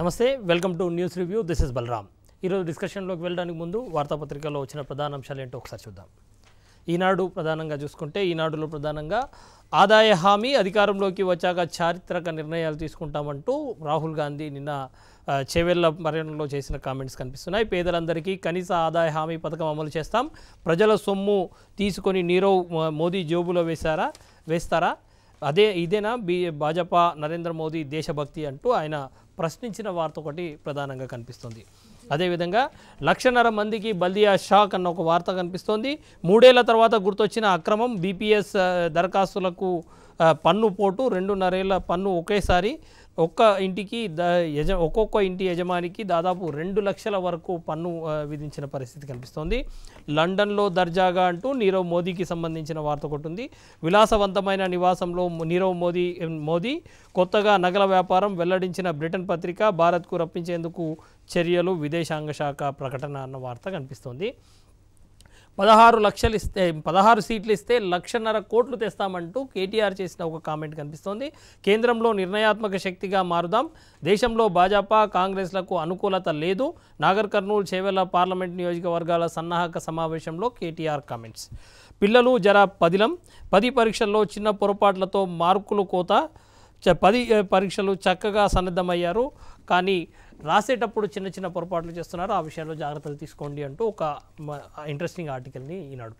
నమస్తే welcome to news review this is Balaram ఈరోజు డిస్కషన్లోకి వెళ్ళడానికి ముందు వార్తాపత్రికల్లో వచ్చిన ప్రధాన అంశాలు ఏంటో ఒకసారి చూద్దాం ఈనాడు ప్రధానంగా చూసుకుంటే ఈనాడులో ప్రధానంగా ఆదాయ హామీ అధికారంలోకి వచ్చాక చారిత్రక నిర్ణయాలు తీసుకుంటామంటూ రాహుల్ గాంధీ నిన్న చేవెళ్ల పర్యటనలో చేసిన కామెంట్స్ కనిపిస్తున్నాయి పేదలందరికీ కనీస ఆదాయ హామీ పథకం అమలు చేస్తాం ప్రజల సొమ్ము తీసుకొని నీరవ్ మోదీ జోబులో వేస్తారా ఇదేనా భాజపా నరేంద్ర మోదీ దేశభక్తి అంటూ ఆయన ప్రశ్నించిన వార్త ఒకటి ప్రధానంగా కనిపిస్తుంది అదేవిధంగా 1,50,000 మందికి బల్దియా షాక్ అన్న ఒక వార్త కనిపిస్తోంది 3 ఏళ్ల తర్వాత గుర్తొచ్చిన అక్రమం బీపీఎస్ దరఖాస్తులకు పన్ను పోటు 2.5 ఏళ్ల పన్ను ఒకేసారి ఒక్క ఇంటికి ఒక్కొక్క ఇంటి యజమానికి దాదాపు 2 లక్షల వరకు పన్ను విధించిన పరిస్థితి కనిపిస్తోంది లండన్లో దర్జాగా అంటూ నీరవ్ మోదీకి సంబంధించిన వార్త ఒకటి ఉంది విలాసవంతమైన నివాసంలో నీరవ్ మోదీ కొత్తగా నగల వ్యాపారం వెల్లడించిన బ్రిటన్ పత్రిక భారత్కు రప్పించేందుకు చర్యలు విదేశాంగ శాఖ ప్రకటన అన్న వార్త కనిపిస్తోంది 16 సీట్లు ఇస్తే 1,50,000 కోట్లు తెస్తామంటూ కేటీఆర్ చేసిన ఒక కామెంట్ కనిపిస్తోంది కేంద్రంలో నిర్ణయాత్మక శక్తిగా మారుదాం దేశంలో భాజపా కాంగ్రెస్లకు అనుకూలత లేదు నాగర్ కర్నూలు చేవెళ్ల పార్లమెంట్ నియోజకవర్గాల సన్నాహక సమావేశంలో కేటీఆర్ కామెంట్స్ పిల్లలు జర పదిలం 10 పరీక్షల్లో చిన్న పొరపాట్లతో మార్కులు కోత 10 పరీక్షలు చక్కగా సన్నద్ధమయ్యారు కానీ రాసేటప్పుడు చిన్న చిన్న పొరపాట్లు చేస్తున్నారు ఆ విషయంలో జాగ్రత్తలు తీసుకోండి అంటూ ఒక ఇంట్రెస్టింగ్ ఆర్టికల్ని ఈనాడు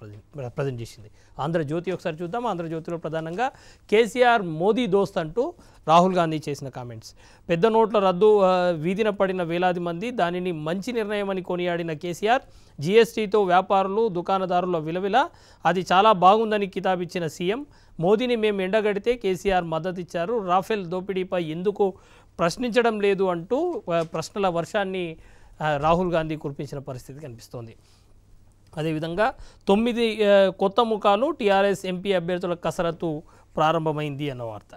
ప్రజెంట్ చేసింది ఆంధ్రజ్యోతి ఒకసారి చూద్దాం ఆంధ్రజ్యోతిలో ప్రధానంగా కేసీఆర్ మోదీ దోస్త్ అంటూ రాహుల్ గాంధీ చేసిన కామెంట్స్ పెద్ద నోట్ల రద్దు వీధిన పడిన వేలాది మంది దానిని మంచి నిర్ణయం అని కొనియాడిన కేసీఆర్ జీఎస్టీతో వ్యాపారులు దుకాణదారుల విలవిల అది చాలా బాగుందని కితాబిచ్చిన సీఎం మోదీని మేము ఎండగడితే కేసీఆర్ మద్దతు ఇచ్చారు రాఫెల్ దోపిడీపై ఎందుకు ప్రశ్నించడం లేదు అంటూ ప్రశ్నల వర్షాన్ని రాహుల్ గాంధీ కురిపించిన పరిస్థితి కనిపిస్తోంది అదేవిధంగా 9 కొత్త ముఖాలు టీఆర్ఎస్ ఎంపీ అభ్యర్థుల కసరత్తు ప్రారంభమైంది అన్న వార్త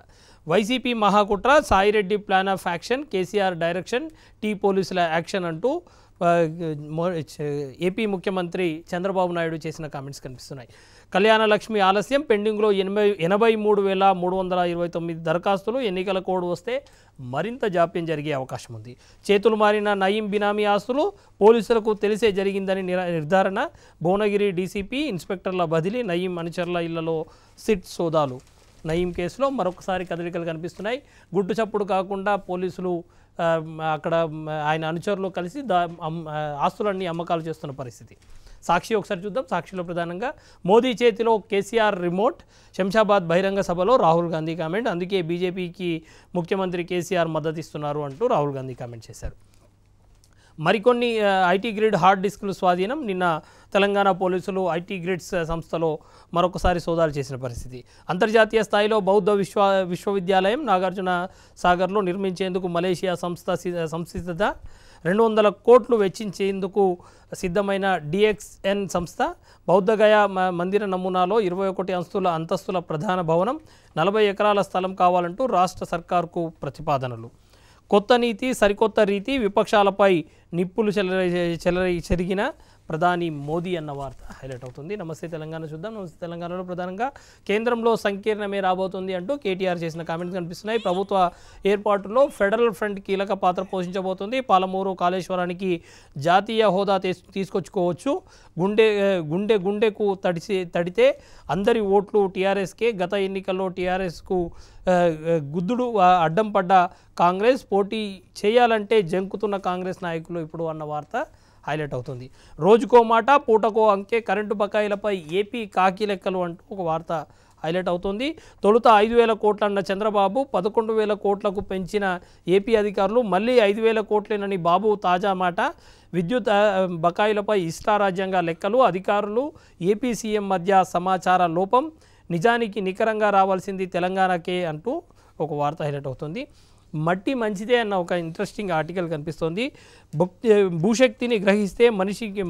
వైసీపీ మహాకుట్ర Sai Reddy plan of action KCR direction T పోలీసుల యాక్షన్ అంటూ ఏపీ ముఖ్యమంత్రి చంద్రబాబు నాయుడు చేసిన కామెంట్స్ కనిపిస్తున్నాయి కళ్యాణ లక్ష్మి ఆలస్యం పెండింగ్లో 83,329 దరఖాస్తులు ఎన్నికల కోడ్ వస్తే మరింత జాప్యం జరిగే అవకాశం ఉంది చేతులు మారిన నయీం బినామీ ఆస్తులు పోలీసులకు తెలిసే జరిగిందని నిర్ధారణ భువనగిరి డీసీపీ ఇన్స్పెక్టర్ల బదిలీ నయీం అనుచరుల ఇళ్లలో సిట్ సోదాలు నయీం కేసులో మరొకసారి కదలికలు కనిపిస్తున్నాయి గుట్టు చప్పుడు కాకుండా పోలీసులు అక్కడ ఆయన అనుచరులు కలిసి ఆస్తులన్నీ అమ్మకాలు చేస్తున్న పరిస్థితి సాక్షి ఒకసారి చూద్దాం సాక్షిలో ప్రధానంగా మోదీ చేతిలో కేసీఆర్ రిమోట్ శంషాబాద్ బహిరంగ సభలో రాహుల్ గాంధీ కామెంట్ అందుకే బీజేపీకి ముఖ్యమంత్రి కేసీఆర్ మద్దతు ఇస్తున్నారు అంటూ రాహుల్ గాంధీ కామెంట్ చేశారు మరికొన్ని ఐటీ గ్రిడ్ హార్డ్ డిస్కులు స్వాధీనం నిన్న తెలంగాణ పోలీసులు ఐటీ గ్రిడ్స్ సంస్థలో మరొకసారి సోదాలు చేసిన పరిస్థితి అంతర్జాతీయ స్థాయిలో బౌద్ధ విశ్వవిద్యాలయం నాగార్జున సాగర్లో నిర్మించేందుకు మలేషియా సంసిద్ధత 200 కోట్లు వెచ్చించేందుకు సిద్ధమైన డిఎక్స్ఎన్ సంస్థ బౌద్ధగయా మందిర నమూనాలో 21 అంతస్తుల ప్రధాన భవనం 40 ఎకరాల స్థలం కావాలంటూ రాష్ట్ర సర్కార్కు ప్రతిపాదనలు కొత్త నీతి సరికొత్త రీతి విపక్షాలపై నిప్పులు చెరిగిన ప్రధాని మోదీ అన్న వార్త హైలైట్ అవుతుంది నమస్తే తెలంగాణ చూద్దాం నమస్తే తెలంగాణలో ప్రధానంగా కేంద్రంలో సంకీర్ణమే రాబోతుంది అంటూ కేటీఆర్ చేసిన కామెంట్స్ కనిపిస్తున్నాయి ప్రభుత్వ ఏర్పాటులో ఫెడరల్ ఫ్రంట్ కీలక పాత్ర పోషించబోతుంది పాలమూరు కాళేశ్వరానికి జాతీయ హోదా తీసుకొచ్చుకోవచ్చు గుండెకు తడితే అందరి ఓట్లు టీఆర్ఎస్కే గత ఎన్నికల్లో టీఆర్ఎస్కు గుద్దుడు అడ్డం పడ్డ కాంగ్రెస్ పోటీ చేయాలంటే జంకుతున్న కాంగ్రెస్ నాయకులు ఇప్పుడు అన్న వార్త హైలైట్ అవుతుంది రోజుకో మాట పూటకో అంకే కరెంటు బకాయిలపై ఏపీ కాకి లెక్కలు అంటూ ఒక వార్త హైలైట్ అవుతుంది తొలుత 5,000 కోట్లు అన్న చంద్రబాబు 11,000 కోట్లకు పెంచిన ఏపీ అధికారులు మళ్ళీ 5,000 కోట్లేనని బాబు తాజా మాట విద్యుత్ బకాయిలపై ఇష్టారాజ్యంగా లెక్కలు అధికారులు ఏపీ సీఎం మధ్య సమాచార లోపం నిజానికి నికరంగా రావాల్సింది తెలంగాణకే అంటూ ఒక వార్త హైలైట్ అవుతుంది మట్టి మంచిదే అన్న ఒక ఇంట్రెస్టింగ్ ఆర్టికల్ కనిపిస్తోంది భూశక్తిని గ్రహిస్తే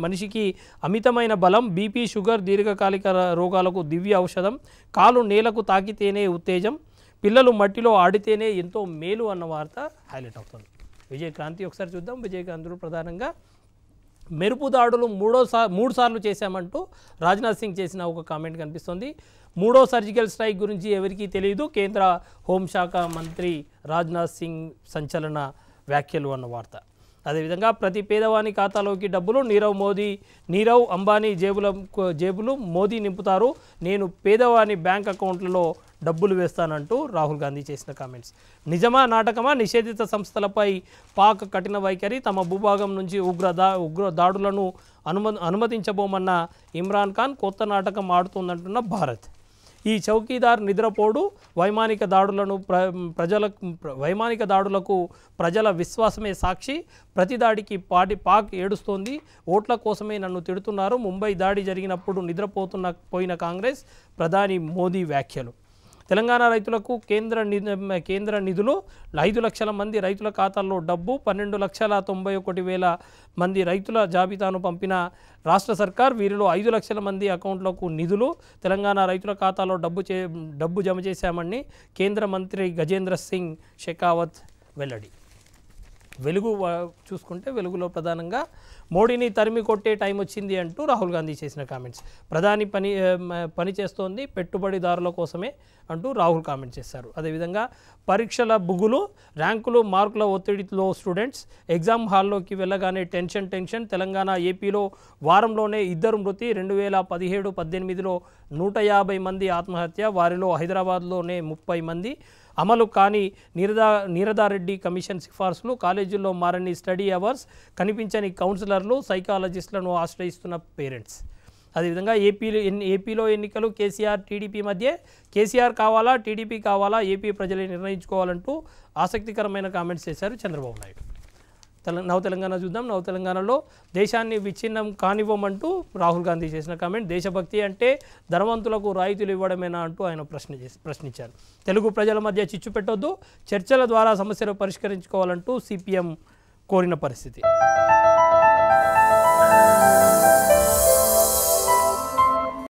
మనిషికి అమితమైన బలం బీపీ షుగర్ దీర్ఘకాలిక రోగాలకు దివ్య ఔషధం కాలు నేలకు తాకితేనే ఉత్తేజం పిల్లలు మట్టిలో ఆడితేనే ఎంతో మేలు అన్న వార్త హైలైట్ అవుతుంది విజయకాంతి ఒకసారి చూద్దాం విజయకాంతిలో ప్రధానంగా మెరుపు దాడులు మూడు సార్లు చేశామంటూ రాజ్నాథ్ సింగ్ చేసిన ఒక కామెంట్ కనిపిస్తోంది మూడో సర్జికల్ స్ట్రైక్ గురించి ఎవరికీ తెలియదు కేంద్ర హోంశాఖ మంత్రి రాజ్నాథ్ సింగ్ సంచలన వ్యాఖ్యలు అన్న వార్త. అదేవిధంగా ప్రతి పేదవాని ఖాతాలోకి డబ్బులు నీరవ్ అంబానీ జేబులు మోదీ నింపుతారు, నేను పేదవాని బ్యాంక్ అకౌంట్లలో డబ్బులు వేస్తానంటూ రాహుల్ గాంధీ చేసిన కామెంట్స్ నిజమా నాటకమా? నిషేధిత సంస్థలపై పాక్ కఠిన వైఖరి, తమ భూభాగం నుంచి ఉగ్ర దాడులను అనుమతించబోమన్న ఇమ్రాన్ ఖాన్ కొత్త నాటకం ఆడుతుందంటున్న భారత్. ఈ చౌకీదార్ నిద్రపోడు, వైమానిక దాడులకు ప్రజల విశ్వాసమే సాక్షి, ప్రతి దాడికి పాక్ ఏడుస్తోంది, ఓట్ల కోసమే నన్ను తిడుతున్నారు, ముంబై దాడి జరిగినప్పుడు నిద్రపోయిన కాంగ్రెస్ ప్రధాని మోదీ వ్యాఖ్యలు. తెలంగాణ రైతులకు కేంద్ర నిధులు, 5 లక్షల మంది రైతుల ఖాతాల్లో డబ్బు, 12,91,000 మంది రైతుల జాబితాను పంపిన రాష్ట్ర సర్కార్, వీరిలో 5 లక్షల మంది అకౌంట్లకు నిధులు, తెలంగాణ రైతుల ఖాతాలో డబ్బు జమ చేశామని కేంద్ర మంత్రి గజేంద్ర సింగ్ షెకావత్ వెల్లడి. వెలుగు చూసుకుంటే వెలుగులో ప్రధానంగా మోడీని తరిమి కొట్టే టైం వచ్చింది అంటూ రాహుల్ గాంధీ చేసిన కామెంట్స్. ప్రధాని పనిచేస్తోంది పెట్టుబడిదారుల కోసమే అంటూ రాహుల్ కామెంట్ చేశారు. అదేవిధంగా పరీక్షల బుగులు, ర్యాంకులు, మార్కుల ఒత్తిడిలో స్టూడెంట్స్ ఎగ్జామ్ హాల్లోకి వెళ్ళగానే టెన్షన్, తెలంగాణ ఏపీలో వారంలోనే 2 మృతి, 2017-18లో 150 మంది ఆత్మహత్య, వారిలో హైదరాబాద్లోనే 30 మంది, అమలు కాని నీరదారెడ్డి కమిషన్ సిఫార్సులు, కాలేజీల్లో మారని స్టడీ అవర్స్, కనిపించని కౌన్సిలర్లు, సైకాలజిస్టులను ఆశ్రయిస్తున్న పేరెంట్స్. అదేవిధంగా ఏపీలో ఎన్నికలు, కేసీఆర్ టీడీపీ మధ్య, కేసీఆర్ కావాలా టీడీపీ కావాలా ఏపీ ప్రజలే నిర్ణయించుకోవాలంటూ ఆసక్తికరమైన కామెంట్స్ చేశారు చంద్రబాబు నాయుడు. నవతెలంగాణ చూద్దాం. నవతెలంగాణలో దేశాన్ని విచ్ఛిన్నం కానివ్వమంటూ రాహుల్ గాంధీ చేసిన కామెంట్. దేశభక్తి అంటే ధనవంతులకు రాయితీలు ఇవ్వడమేనా అంటూ ఆయన ప్రశ్నించారు. తెలుగు ప్రజల మధ్య చిచ్చు పెట్టొద్దు, చర్చల ద్వారా సమస్యలు పరిష్కరించుకోవాలంటూ సిపిఎం కోరిన పరిస్థితి.